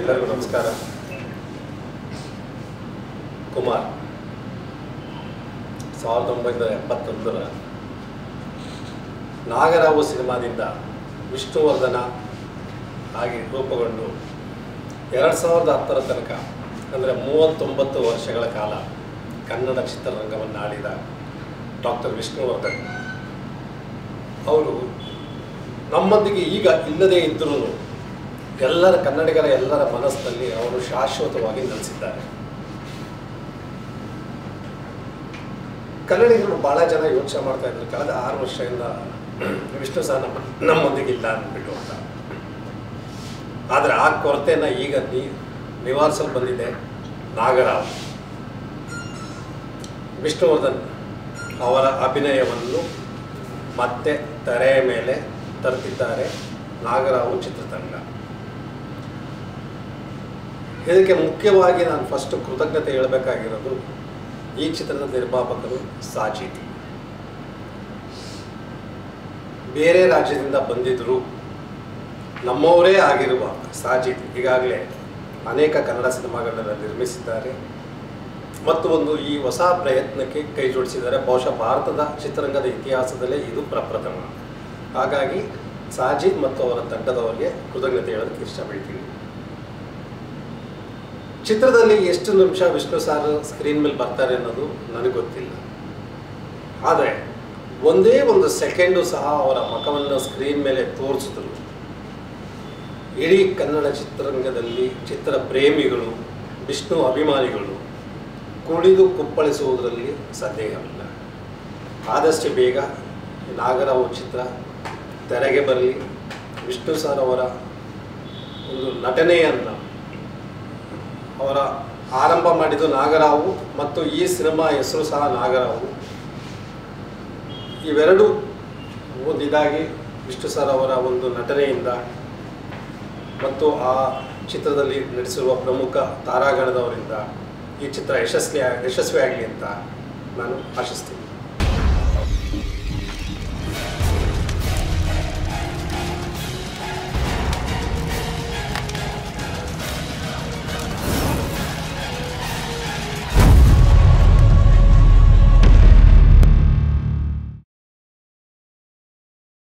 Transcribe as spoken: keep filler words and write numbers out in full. ಎಲ್ಲರಿಗೂ ನಮಸ್ಕಾರ. ಕುಮಾರ್ ಸಾವಿರದ ಒಂಬೈನೂರ ಎಪ್ಪತ್ತೊಂದರ ನಾಗರಾವು ಸಿನಿಮಾದಿಂದ ವಿಷ್ಣುವರ್ಧನ ಆಗಿ ರೂಪುಗೊಂಡು ಎರಡು ಸಾವಿರದ ಹತ್ತರ ತನಕ ಅಂದರೆ ಮೂವತ್ತೊಂಬತ್ತು ವರ್ಷಗಳ ಕಾಲ ಕನ್ನಡ ಚಿತ್ರರಂಗವನ್ನು ಆಳಿದ ಡಾಕ್ಟರ್ ವಿಷ್ಣುವರ್ಧನ್ ಅವರು ನಮ್ಮೊಂದಿಗೆ ಈಗ ಇಲ್ಲದೇ ಇದ್ದರೂ ಎಲ್ಲರ ಕನ್ನಡಿಗರ ಎಲ್ಲರ ಮನಸ್ಸಿನಲ್ಲಿ ಅವರು ಶಾಶ್ವತವಾಗಿ ನೆಲೆಸಿದ್ದಾರೆ. ಕನ್ನಡಿಗರು ಭಾಳ ಜನ ಯೋಚನೆ ಮಾಡ್ತಾ ಇದ್ರು, ಕಳೆದ ಆರು ವರ್ಷದಿಂದ ವಿಷ್ಣು ಸಹ ನಮ್ಮ ನಮ್ಮೊಂದಿಗೆ ಇಲ್ಲ ಅಂದ್ಬಿಟ್ಟು ಅಂತ. ಆದರೆ ಆ ಕೊರತೆಯನ್ನು ಈಗ ನಿವಾರಿಸಲು ಬಂದಿದೆ ನಾಗರಾವ್. ವಿಷ್ಣುವರ್ಧನ್ ಅವರ ಅಭಿನಯವನ್ನು ಮತ್ತೆ ತೆರೆಯ ಮೇಲೆ ತರುತ್ತಿದ್ದಾರೆ ನಾಗರಾವ್ ಚಿತ್ರತಂಡ. ಇದಕ್ಕೆ ಮುಖ್ಯವಾಗಿ ನಾನು ಫಸ್ಟ್ ಕೃತಜ್ಞತೆ ಹೇಳಬೇಕಾಗಿರೋದು ಈ ಚಿತ್ರದ ನಿರ್ಮಾಪಕರು ಸಾಜಿದ್. ಬೇರೆ ರಾಜ್ಯದಿಂದ ಬಂದಿದ್ದರೂ ನಮ್ಮವರೇ ಆಗಿರುವ ಸಾಜಿದ್ ಈಗಾಗಲೇ ಅನೇಕ ಕನ್ನಡ ಸಿನಿಮಾಗಳನ್ನು ನಿರ್ಮಿಸಿದ್ದಾರೆ ಮತ್ತು ಒಂದು ಈ ಹೊಸ ಪ್ರಯತ್ನಕ್ಕೆ ಕೈ ಜೋಡಿಸಿದ್ದಾರೆ. ಬಹುಶಃ ಭಾರತದ ಚಿತ್ರರಂಗದ ಇತಿಹಾಸದಲ್ಲೇ ಇದು ಪ್ರಪ್ರಥಮ. ಹಾಗಾಗಿ ಸಾಜಿದ್ ಮತ್ತು ಅವರ ತಂಡದವರಿಗೆ ಕೃತಜ್ಞತೆ ಹೇಳೋದಕ್ಕೆ ಇಷ್ಟಪಡ್ತೀನಿ. ಚಿತ್ರದಲ್ಲಿ ಎಷ್ಟು ನಿಮಿಷ ವಿಷ್ಣು ಸಾರ್ ಸ್ಕ್ರೀನ್ ಮೇಲೆ ಬರ್ತಾರೆ ಅನ್ನೋದು ನನಗೆ ಗೊತ್ತಿಲ್ಲ, ಆದರೆ ಒಂದೇ ಒಂದು ಸೆಕೆಂಡು ಸಹ ಅವರ ಮುಖವನ್ನು ಸ್ಕ್ರೀನ್ ಮೇಲೆ ತೋರಿಸಿದ್ರು. ಇಡೀ ಕನ್ನಡ ಚಿತ್ರರಂಗದಲ್ಲಿ ಚಿತ್ರ ಪ್ರೇಮಿಗಳು ವಿಷ್ಣು ಅಭಿಮಾನಿಗಳು ಕುಣಿದು ಕುಪ್ಪಳಿಸುವುದರಲ್ಲಿ ಸಂದೇಹವಿಲ್ಲ. ಆದಷ್ಟು ಬೇಗ ನಾಗರಾವ್ ಚಿತ್ರ ತೆರೆಗೆ ಬರಲಿ, ವಿಷ್ಣು ಸಾರ್ ಅವರ ಒಂದು ನಟನೆಯನ್ನು ಅವರ ಆರಂಭ ಮಾಡಿದ್ದು ನಾಗರಾವು ಮತ್ತು ಈ ಸಿನಿಮಾ ಹೆಸರು ಸಹ ನಾಗರಾವು, ಇವೆರಡೂ ಒಂದು ಇದಾಗಿ ವಿಷ್ಣು ಸಾರ್ ಅವರ ಒಂದು ನಟನೆಯಿಂದ ಮತ್ತು ಆ ಚಿತ್ರದಲ್ಲಿ ನಡೆಸಿರುವ ಪ್ರಮುಖ ತಾರಾಗಣದವರಿಂದ ಈ ಚಿತ್ರ ಯಶಸ್ವಿ ಯಶಸ್ವಿಯಾಗಲಿ ಅಂತ ನಾನು ಆಶಿಸ್ತೀನಿ.